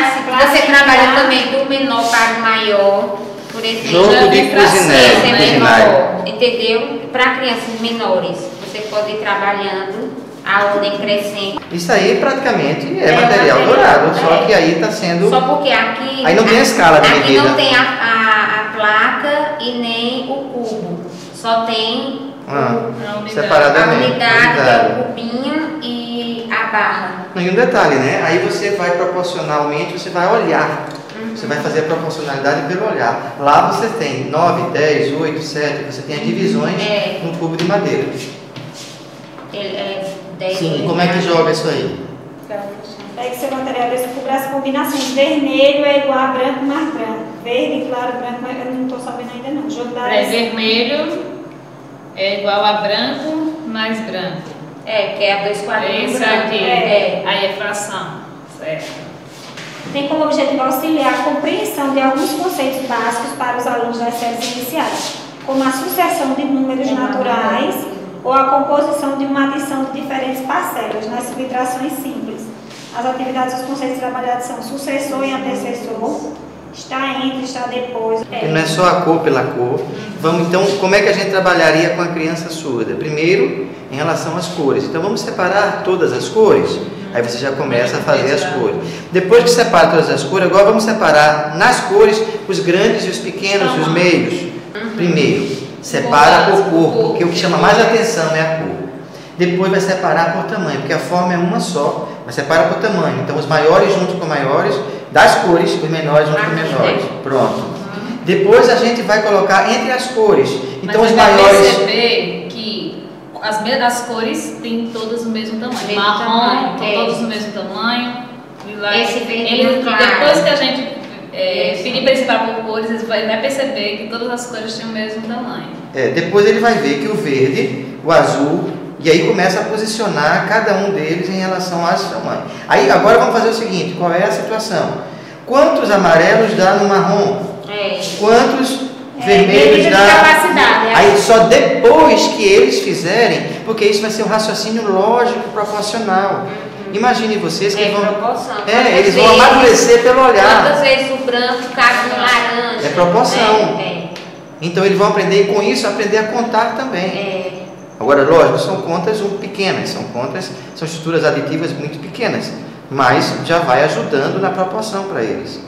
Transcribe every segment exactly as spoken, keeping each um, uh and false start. você trabalha também do menor para o maior, por exemplo. Jogo de cozinheiro, entendeu? Para crianças menores, você pode ir trabalhando a ordem crescente. Isso aí praticamente é, é material dourado, é. Só que aí está sendo... Só porque aqui... Aí não tem a escala de medida. Aqui não tem a, a, a placa e nem o cubo, só tem ah, o, unidade, separadamente, a unidade, unidade, o cubinho e a barra. E um detalhe, né? Aí você vai proporcionalmente, você vai olhar. Você vai fazer a proporcionalidade pelo olhar. Lá você tem nove, dez, oito, sete, você tem as divisões é. num cubo de madeira. Ele é dez. Sim, como é que joga isso aí? Pega seu material desse cubo, as combinações. Vermelho é igual a branco mais branco. Verde, claro, branco mais branco. Eu não estou sabendo ainda não. Jogo da é vermelho é igual a branco mais branco. É, que é a dois quadrinhos. Isso aqui, é. Aí é fração. Certo. Tem como objetivo auxiliar a compreensão de alguns conceitos básicos para os alunos das séries iniciais, como a sucessão de números naturais ou a composição de uma adição de diferentes parcelas, nas subtrações simples. As atividades dos conceitos trabalhados são sucessor e antecessor, está entre, está depois. É. Não é só a cor pela cor. Vamos então, como é que a gente trabalharia com a criança surda? Primeiro, em relação às cores. Então vamos separar todas as cores. Aí você já começa a fazer as cores. Depois que separa todas as cores, agora vamos separar nas cores os grandes e os pequenos, os meios. Primeiro, separa por cor, porque o que chama mais atenção é a cor. Depois vai separar por tamanho, porque a forma é uma só, mas separa por tamanho. Então os maiores junto com maiores, das cores, os menores junto com menores. Pronto. Depois a gente vai colocar entre as cores. Então os maiores... As, as cores têm todas o mesmo tamanho. Marrom, tem todos o mesmo tamanho. Lilás, esse vermelho claro. Depois que a gente é, pedir para ele separar por cores, ele vai, vai perceber que todas as cores têm o mesmo tamanho. É, depois ele vai ver que o verde, o azul, e aí começa a posicionar cada um deles em relação ao tamanho. Aí agora vamos fazer o seguinte, qual é a situação? Quantos amarelos dá no marrom? É. Quantos... vermelhos é, da capacidade, é. Aí só depois que eles fizerem, porque isso vai ser um raciocínio lógico proporcional. Uhum. Imagine vocês que é, vão proporção. É, eles vezes, vão amadurecer pelo olhar. Quantas vezes o branco cabe no laranja? É proporção. É, é. Então eles vão aprender e com isso aprender a contar também. É. Agora, lógico, são contas pequenas, são contas, são estruturas aditivas muito pequenas, mas já vai ajudando na proporção para eles.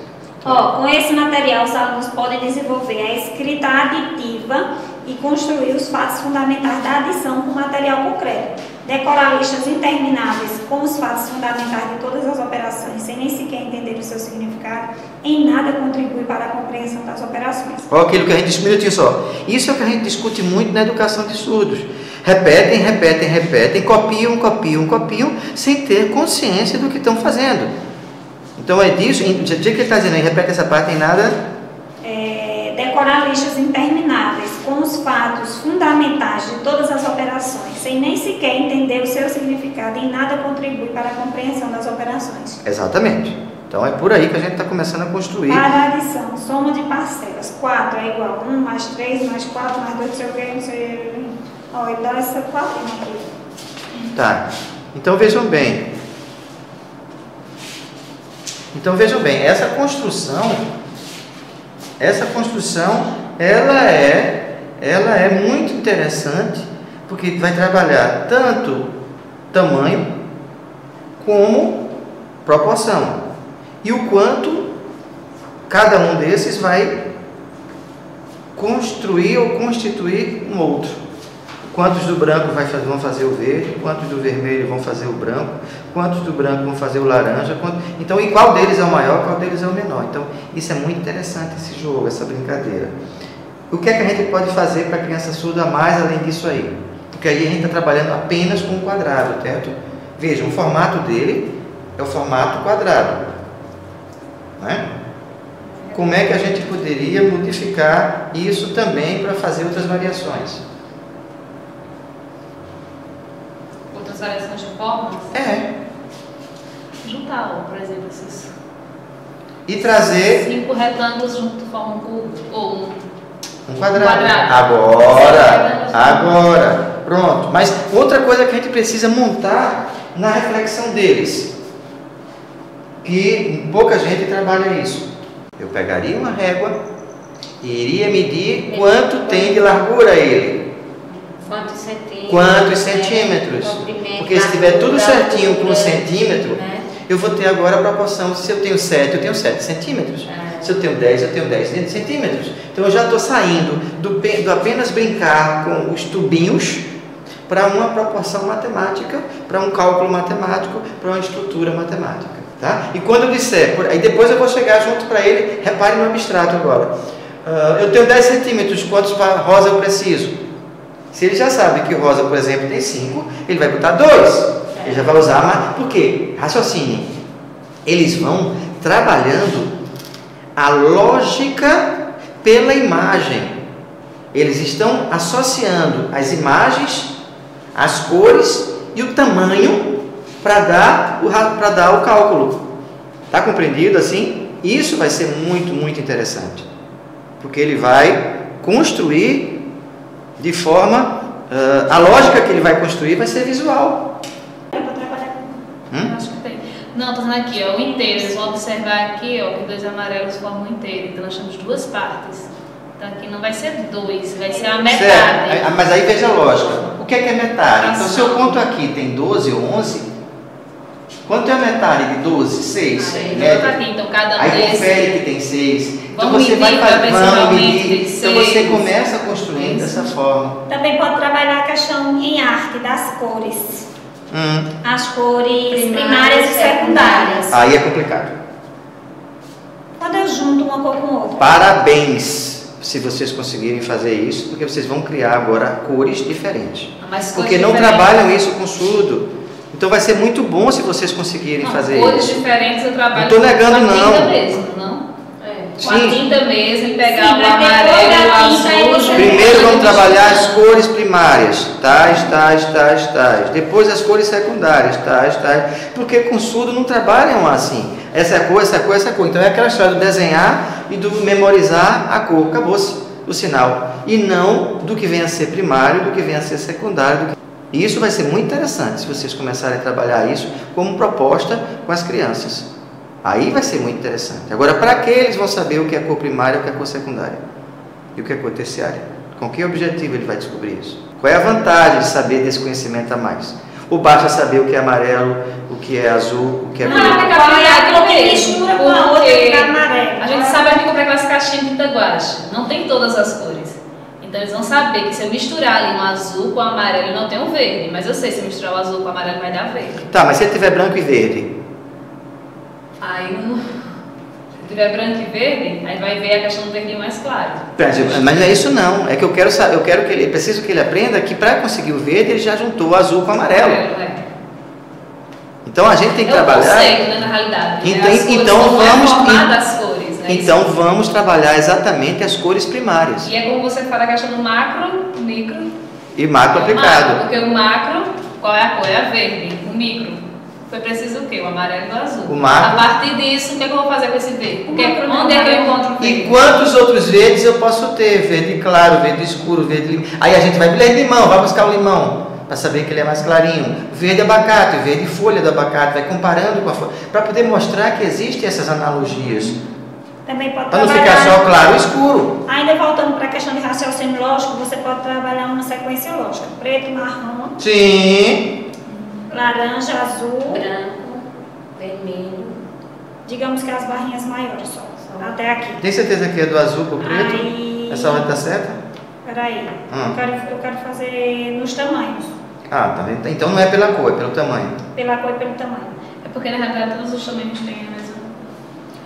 Oh, com esse material, os alunos podem desenvolver a escrita aditiva e construir os fatos fundamentais da adição com material concreto. Decorar listas intermináveis com os fatos fundamentais de todas as operações, sem nem sequer entender o seu significado, em nada contribui para a compreensão das operações. Olha aquilo que a gente discute só. Isso é o que a gente discute muito na educação de surdos. Repetem, repetem, repetem, copiam, copiam, copiam, sem ter consciência do que estão fazendo. Então é disso, o que ele está dizendo aí, repete essa parte, em nada? É, decorar listas intermináveis com os fatos fundamentais de todas as operações, sem nem sequer entender o seu significado, e nada contribui para a compreensão das operações. Exatamente. Então é por aí que a gente está começando a construir. Para a adição, soma de parcelas, quatro é igual a um, mais três, mais quatro, mais dois, não sei o que, não sei o que, dá essa quatro aqui. Tá, então vejam bem. Então vejam bem, essa construção, essa construção, ela é, ela é muito interessante, porque vai trabalhar tanto tamanho como proporção e o quanto cada um desses vai construir ou constituir um outro. Quantos do branco vai fazer, vão fazer o verde, quantos do vermelho vão fazer o branco, quantos do branco vão fazer o laranja, quantos... então, e qual deles é o maior, qual deles é o menor. Então, isso é muito interessante, esse jogo, essa brincadeira. O que é que a gente pode fazer para a criança surda mais além disso aí? Porque aí a gente está trabalhando apenas com o quadrado, certo? Vejam, o formato dele é o formato quadrado, né? Como é que a gente poderia modificar isso também para fazer outras variações? Variações de formas? É. Juntar, por exemplo, esses... E trazer... Cinco retângulos juntos formam um cubo, ou um... Um quadrado. Um quadrado. Agora! Agora! Pronto. Mas outra coisa que a gente precisa montar na reflexão deles. que pouca gente trabalha isso. Eu pegaria uma régua e iria medir quanto tem de largura ele. Quantos centímetros? Quantos centímetros? Né? Porque se tiver tudo certinho com um centímetro, né? Eu vou ter agora a proporção. Se eu tenho sete, eu tenho sete centímetros. Ah. Se eu tenho dez, eu tenho dez centímetros. Então eu já estou saindo do, do apenas brincar com os tubinhos para uma proporção matemática, para um cálculo matemático, para uma estrutura matemática. Tá? E quando eu disser, aí depois eu vou chegar junto para ele, repare no abstrato agora. Uh, eu tenho dez centímetros, quantos para rosa eu preciso? Se ele já sabe que rosa, por exemplo, tem cinco, ele vai botar dois. Ele já vai usar, mas por quê? Raciocine. Eles vão trabalhando a lógica pela imagem. Eles estão associando as imagens, as cores e o tamanho para dar, dar o cálculo. Está compreendido assim? Isso vai ser muito, muito interessante. Porque ele vai construir de forma... Uh, a lógica que ele vai construir vai ser visual. Eu vou trabalhar com... hum? Acho que tem. Não, estou falando aqui, ó, o inteiro. Vocês vão observar aqui, ó, que dois amarelos formam o inteiro. Então, nós temos duas partes. Então, aqui não vai ser dois, vai ser a metade. Certo. Mas aí veja a lógica. O que é, que é metade? Então, se eu conto aqui, tem doze ou onze... Quanto é a metade de doze? seis. Aí, então, cada aí confere que tem seis. Então você vai fazendo, medir. Então você começa construindo dessa forma. Também pode trabalhar a questão em arte das cores. Hum. As cores primárias e secundárias. Aí é complicado. Quando eu junto uma cor com outra. Parabéns! Se vocês conseguirem fazer isso, porque vocês vão criar agora cores diferentes. Mas porque não trabalham isso com surdo. Então vai ser muito bom se vocês conseguirem não, fazer cores isso. diferentes eu trabalho não tô negando, com a tinta não. mesmo, não? É. Com a tinta mesmo e pegar Sim, o amarelo, o azul... Primeiro vamos trabalhar as cores primárias, tais, tais, tais, tais. Depois as cores secundárias, tais, tais. Porque com surdo não trabalham assim. Essa é a cor, essa é a cor, essa é a cor. Então é aquela história do desenhar e do memorizar a cor. Acabou-se o sinal. E não do que vem a ser primário, do que vem a ser secundário, do que... E isso vai ser muito interessante se vocês começarem a trabalhar isso como proposta com as crianças. Aí vai ser muito interessante. Agora, para que eles vão saber o que é cor primária, o que é cor secundária e o que é cor terciária? Com que objetivo ele vai descobrir isso? Qual é a vantagem de saber desse conhecimento a mais? Ou basta saber o que é amarelo, o que é azul, o que é preto? Não, porque a gente sabe aqui como é que vai se caixinha de guache. Não tem todas as cores. Então eles vão saber que se eu misturar ali um azul com amarelo, eu não tenho um verde. Mas eu sei, se eu misturar o azul com amarelo, vai dar verde. Tá, mas se ele tiver branco e verde? Aí, se tiver branco e verde, aí vai ver a questão do verde mais claro. Mas não é isso não. É que eu quero, eu quero que ele, eu preciso que ele aprenda que para conseguir o verde, ele já juntou o azul com o amarelo. É, é. Então a gente tem que eu trabalhar... Conceito, né, na realidade. Então, né? As cores então vamos... É Então vamos trabalhar exatamente as cores primárias. E é como você fala a questão do macro, micro e macro aplicado. Macro, porque o macro, qual é a cor? É a verde. O micro, foi preciso o quê? O amarelo e o azul. O macro. A partir disso, o que, é que eu vou fazer com esse verde? Porque onde é que eu encontro o verde? E quantos outros verdes eu posso ter? Verde claro, verde escuro, verde limão. Aí a gente vai beber limão, vai buscar o limão para saber que ele é mais clarinho. Verde abacate, verde folha do abacate, vai comparando com a folha para poder mostrar que existem essas analogias. Para não ficar só claro e escuro. Ainda voltando para a questão de raciocínio lógico, você pode trabalhar uma sequência lógica. Preto, marrom. Sim. Laranja, azul. Branco, vermelho. Digamos que as barrinhas maiores só. só. Até aqui. Tem certeza que é do azul para o preto? Aí... Essa hora está certa? Peraí. Hum. Eu, quero, eu quero fazer nos tamanhos. Ah, tá. Então não é pela cor, é pelo tamanho. Pela cor e pelo tamanho. É porque na realidade todos os tamanhos têm a mesma.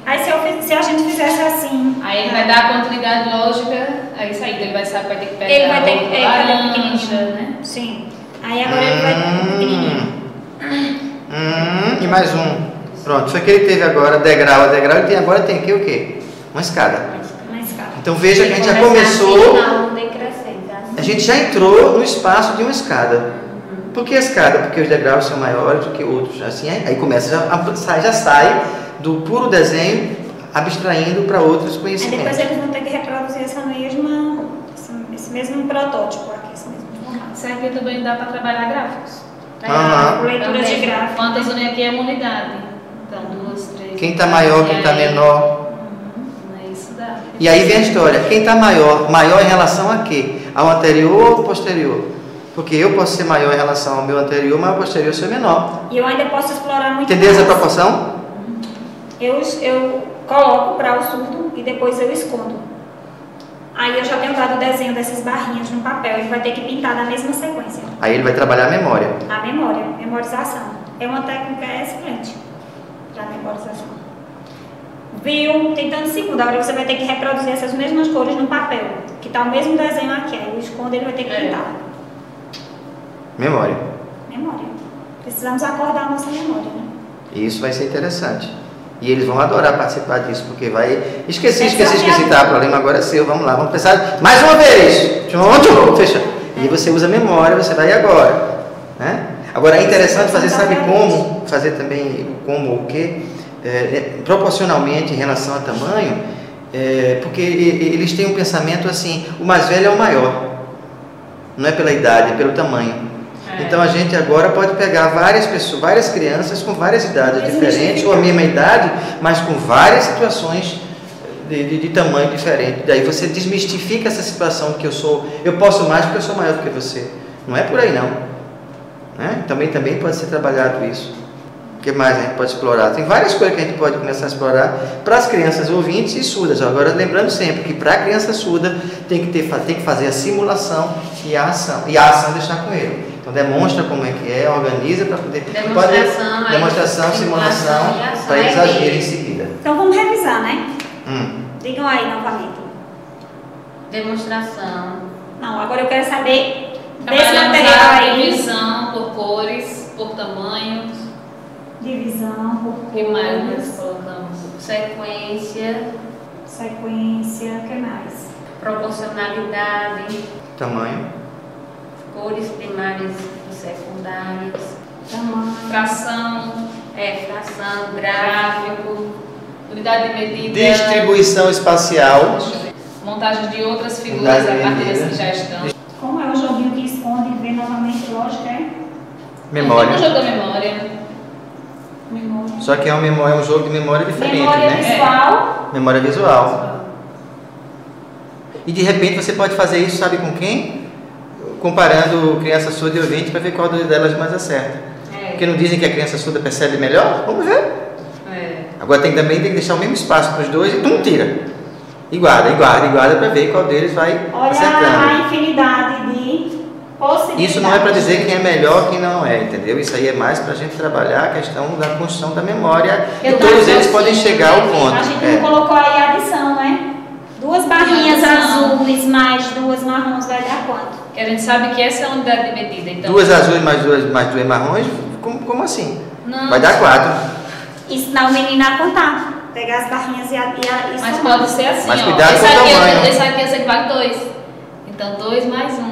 Aí se, eu, se a gente fizesse assim... Aí ele vai dar a continuidade lógica, aí saída, ele vai saber que vai ter que pegar... Ele vai ter que pegar pequenininho, né? Sim. Aí agora hum, ele vai pequenininho. Hum, e mais um. Pronto, só que ele teve agora degrau a degrau, ele tem, agora tem aqui o quê? Uma escada. Uma escada. Então veja ele que a gente já começou... Assim, assim. A gente já entrou no espaço de uma escada. Uhum. Por que a escada? Porque os degraus são maiores do que outros, assim, aí, aí começa, já sai... Já sai do puro desenho, abstraindo para outros conhecimentos. Aí depois eles vão ter que reproduzir essa mesma, esse mesmo protótipo aqui, esse mesmo formato. Serve também dá para trabalhar gráficos. Tá? Uhum. Leitura de gráficos. Quantas unidades aqui é uma unidade? Então, duas, três... quem está maior, quem está menor. E aí vem a história, quem está maior, maior em relação a quê? Ao anterior ou posterior? Porque eu posso ser maior em relação ao meu anterior, mas o posterior ser menor. E eu ainda posso explorar muito. Entendeu essa proporção? Eu, eu coloco para o surdo e depois eu escondo. Aí eu já tenho dado o desenho dessas barrinhas no papel, ele vai ter que pintar na mesma sequência. Aí ele vai trabalhar a memória. A memória, memorização. É uma técnica excelente para memorização. Viu? Tentando segunda hora, você vai ter que reproduzir essas mesmas cores no papel, que está o mesmo desenho aqui, aí eu escondo, ele vai ter que pintar. Memória. Memória. Precisamos acordar a nossa memória, né? Isso vai ser interessante. E eles vão adorar participar disso, porque vai... Esqueci, esqueci, esqueci. Tá, o problema agora é seu. Vamos lá, vamos pensar mais uma vez. Fecha. E você usa a memória, você vai agora. Né? Agora, é interessante fazer, sabe como? Fazer também como o quê? É, proporcionalmente em relação a tamanho, é, porque eles têm um pensamento assim, o mais velho é o maior. Não é pela idade, é pelo tamanho. Então a gente agora pode pegar várias pessoas, várias crianças com várias idades diferentes, ou a mesma idade, mas com várias situações de, de, de tamanho diferente. Daí você desmistifica essa situação de que eu sou, eu posso mais porque eu sou maior do que você. Não é por aí não. Né? Também, também pode ser trabalhado isso. O que mais a gente pode explorar? Tem várias coisas que a gente pode começar a explorar para as crianças ouvintes e surdas. Agora lembrando sempre que para a criança surda tem que, ter, tem que fazer a simulação e a ação, e a ação deixar com ele. Então demonstra como é que é, organiza para poder... Demonstração, pode, demonstração aí, simulação, para eles agirem em seguida. Então vamos revisar, né? Hum. Digam aí novamente. Demonstração. Não, agora eu quero saber desse material aí. Divisão por cores, por tamanhos. Divisão por cores. Que mais colocamos? Sequência. Sequência, o que mais? Proporcionalidade. Tamanho. Cores primárias e secundárias, tamanho, fração, é, fração, gráfico, unidade de medida, distribuição espacial, montagem de outras figuras a partir das que já estão. Como é o joguinho que esconde e vê novamente lógica, é? Memória. É um jogo da memória. memória. Só que é um, memória, é um jogo de memória diferente, memória né? Visual. É. Memória visual. E de repente você pode fazer isso, sabe com quem? Comparando criança surda e ouvinte para ver qual delas mais acerta. É. Porque não dizem que a criança surda percebe melhor? Vamos ver. É. Agora tem também tem que deixar o mesmo espaço para os dois e tum, tira. E guarda, e guarda, e guarda para ver qual deles vai Olha acertando. Olha a infinidade de possibilidades. Isso não é para dizer quem é melhor, quem não é, entendeu? Isso aí é mais para a gente trabalhar a questão da construção da memória. Eu e todos eles assim, podem chegar ao ponto. A gente é. não colocou aí a adição, né? Duas barrinhas azuis mais duas marrons vai dar quanto? Que a gente sabe que essa é a unidade de medida. Então... Duas azuis mais duas, mais duas marrons? Como, como assim? Não. Vai dar quatro. Ensinar o menino a contar. Pegar as barrinhas e a. E a Mas pode não. ser assim. Mas ó. cuidado essa com o tamanho. Essa aqui é vale dois. Então dois mais um.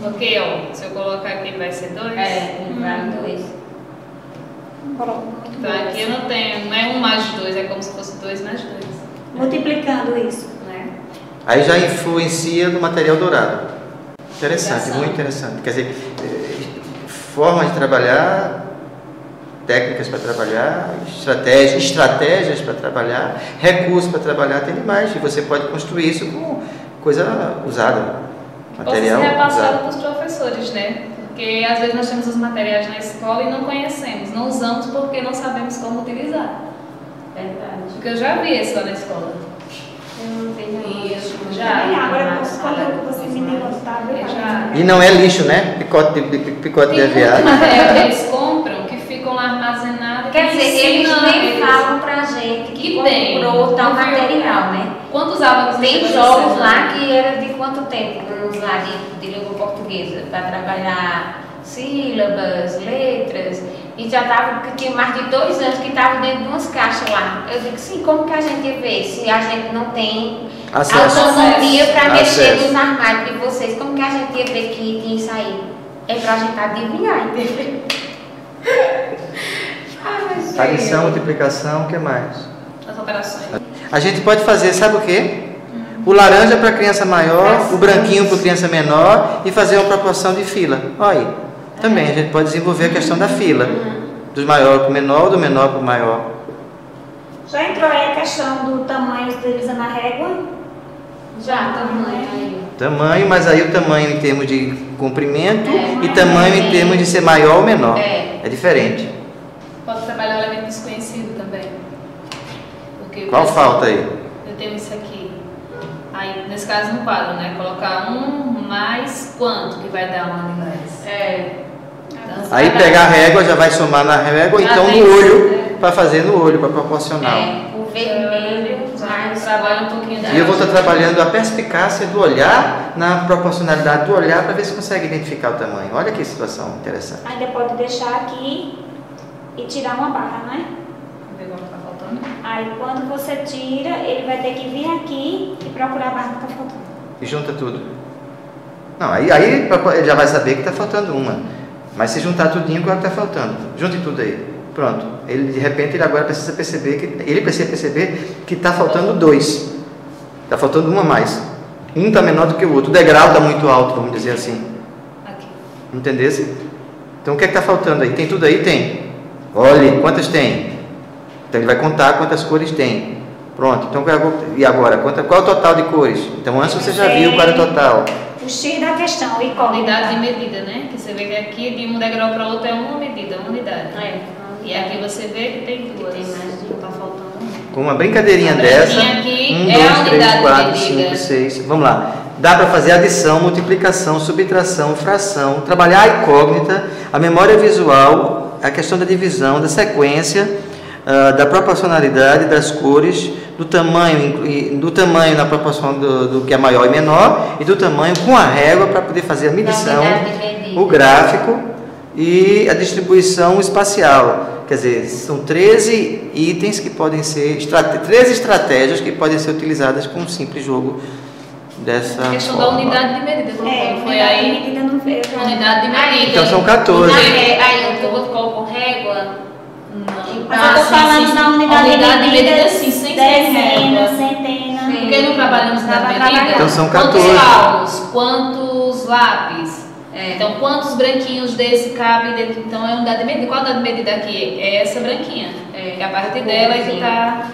Porque ó, se eu colocar aqui vai ser dois. É, um vale dois. Então aqui eu não tenho, não é um mais dois, é como se fosse dois mais dois. Multiplicando isso, né? Aí já influencia no material dourado. Interessante, muito interessante. Quer dizer, formas de trabalhar, técnicas para trabalhar, estratégias, estratégias para trabalhar, recursos para trabalhar, tem demais. E você pode construir isso com coisa usada, material usado. Ou seja, repassado para os professores, né? Porque às vezes nós temos os materiais na escola e não conhecemos, não usamos porque não sabemos como utilizar. Verdade. Porque eu já vi isso lá na escola. Isso, já. E agora você me deu E não é lixo, né? Picote de, picote de aviário. Eles compram que ficam lá armazenados. Quer dizer, eles nem falam pra gente que comprou tal material, né? Quantos alunos tem jogos lá que era de quanto tempo? Lá de, de língua portuguesa, para trabalhar sílabas, letras. E já tava, que tinha mais de dois anos que estava dentro de umas caixas lá. Eu digo, sim, como que a gente vê se a gente não tem acesso, autonomia para mexer nos armários de vocês? Como que a gente ia ver que tinha isso aí? É para a gente adivinhar, entendeu? ah, Adição, multiplicação, o que mais? As operações. A gente pode fazer, sabe o quê? Uhum. O laranja para criança maior, Graças o branquinho para criança menor e fazer uma proporção de fila. Olha aí. Também a gente pode desenvolver a questão da fila, dos maior para o menor, do menor para o maior. Já entrou aí a questão do tamanho deles na régua? Já, tamanho aí. Tamanho, mas aí o tamanho em termos de comprimento é, e tamanho é, em termos de ser maior ou menor. É, é diferente. Pode trabalhar o elemento desconhecido também. Porque qual falta aí? Eu tenho isso aqui. Aí, nesse caso, no quadro, né? Colocar um mais quanto que vai dar um mais. É. Então, aí pegar a régua, já vai somar na régua, já então no olho, é. Para fazer no olho, para proporcional. É, o vermelho, mas trabalha um pouquinho da... E eu vou estar trabalhando a perspicácia do olhar, na proporcionalidade do olhar, para ver se consegue identificar o tamanho. Olha que situação interessante. Ainda pode deixar aqui e tirar uma barra, né? Pegou o que está faltando. Aí quando você tira, ele vai ter que vir aqui e procurar a barra que está faltando. E junta tudo. Não, aí, aí ele já vai saber que está faltando uma. Mas se juntar tudinho, claro que está faltando. Junte tudo aí. Pronto. Ele, de repente, ele agora precisa perceber que ele precisa perceber que está faltando dois. Está faltando uma a mais. Um está menor do que o outro. O degrau está muito alto, vamos dizer assim. Aqui. Entendesse? Então, o que é que está faltando aí? Tem tudo aí? Tem. Olhe, quantas tem? Então, ele vai contar quantas cores tem. Pronto. Então, e agora? Qual é o total de cores? Então, antes você já viu qual é o total. O X da questão, e qual? Unidade de medida, né? Que você vê que aqui de um degrau para outro é uma medida, uma unidade. É. E aqui você vê que tem duas. Tem mais de um, tá faltando. Com uma brincadeirinha dessa, um, dois, três, quatro, cinco, seis. Vamos lá. Dá para fazer adição, multiplicação, subtração, fração, trabalhar a incógnita, a memória visual, a questão da divisão, da sequência, uh, da proporcionalidade, das cores, do tamanho, do tamanho na proporção do, do que é maior e menor e do tamanho com a régua para poder fazer a medição, o gráfico e a distribuição espacial. Quer dizer, são treze itens que podem ser, treze estratégias que podem ser utilizadas com um simples jogo dessa. A questão forma. Da unidade de medida, não é, foi unidade aí? De medida não veio, já. Unidade de medida. Então são quatorze. Aí eu vou colocar régua. Mas eu estou falando sim, na unidade, unidade de medida, assim, sem dezena, centena. Porque não trabalhamos na medida. Então são quatorze. Quantos palmos? Quantos lápis? É. Então quantos branquinhos desse cabem dentro? Então é unidade de medida. Qual unidade de medida aqui? É essa branquinha. É. Que a parte o dela branquinho. É que tá,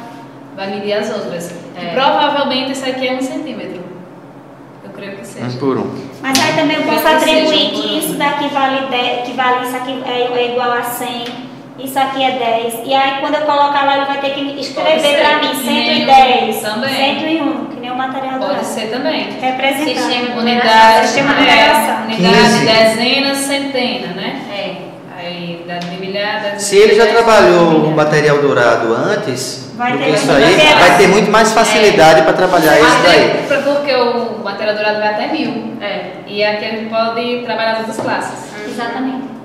vai medir as outras. É. Provavelmente isso aqui é um centímetro. Eu creio que seja. Um por um. Mas aí também eu posso eu atribuir que, um que isso daqui vale dez, que vale isso aqui é igual a cem. Isso aqui é dez. E aí, quando eu colocar lá, ele vai ter que escrever para mim cento e dez, cento e um, que nem o material do lado. Pode ser também. Representando. Sistema, unidade, sistema de relação. Unidade, dezena, centena, né? É. Aí, unidade de milhares. Se ele já trabalhou o material dourado antes, vai ter isso aí, vai ter muito mais facilidade para trabalhar isso daí. Porque o material dourado vai até mil. É. E aqui a gente pode trabalhar as outras classes. Exatamente.